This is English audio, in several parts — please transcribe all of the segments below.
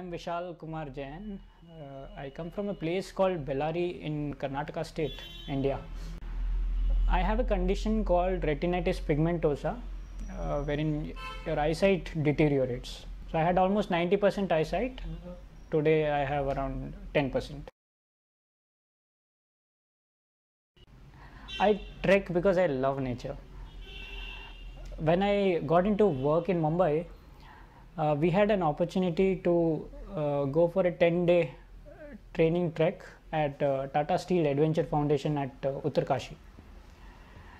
am Vishal Kumar Jain. I come from a place called Bellari in Karnataka state, India. I have a condition called retinitis pigmentosa, wherein your eyesight deteriorates. So I had almost 90% eyesight. Today I have around 10%. I trek because I love nature. When I got into work in Mumbai, we had an opportunity to go for a 10-day training trek at Tata Steel Adventure Foundation at Uttarkashi.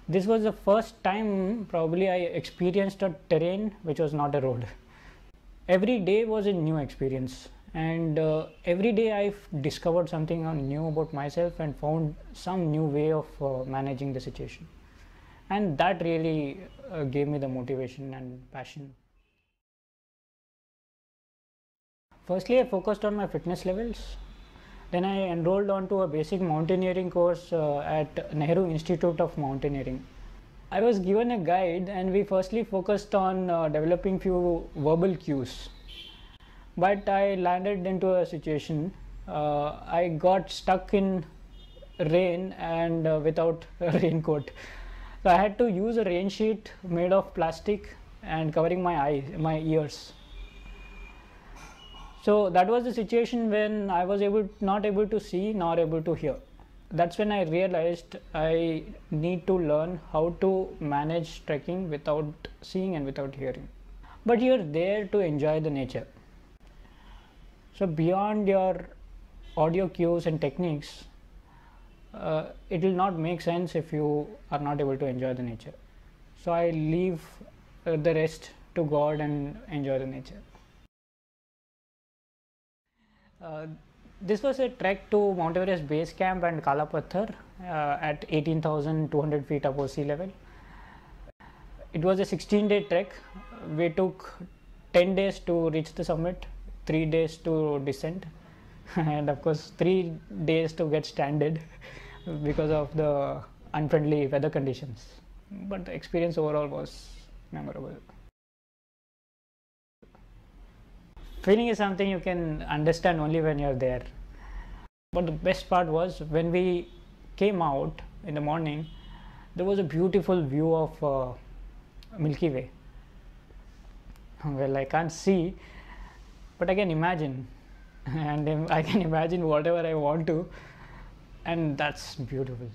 This was the first time probably I experienced a terrain which was not a road. Every day was a new experience, and every day I've discovered something new about myself and found some new way of managing the situation. And that really gave me the motivation and passion. Firstly, I focused on my fitness levels. Then I enrolled onto a basic mountaineering course at Nehru Institute of Mountaineering. I was given a guide, and we firstly focused on developing few verbal cues. But I landed into a situation. I got stuck in rain and without a raincoat. So I had to use a rain sheet made of plastic and covering my eyes, my ears. So that was the situation when I was not able to see nor able to hear. That's when I realized I need to learn how to manage trekking without seeing and without hearing. But you're there to enjoy the nature. So beyond your audio cues and techniques, it will not make sense if you are not able to enjoy the nature. So I leave the rest to God and enjoy the nature. This was a trek to Mount Everest Base Camp and Kala Patthar at 18,200 feet above sea level. It was a 16-day trek. We took 10 days to reach the summit, 3 days to descend, and of course 3 days to get stranded because of the unfriendly weather conditions. But the experience overall was memorable. Feeling is something you can understand only when you're there. But the best part was when we came out in the morning, there was a beautiful view of Milky Way. Well, I can't see, but I can imagine. And I can imagine whatever I want to, and that's beautiful.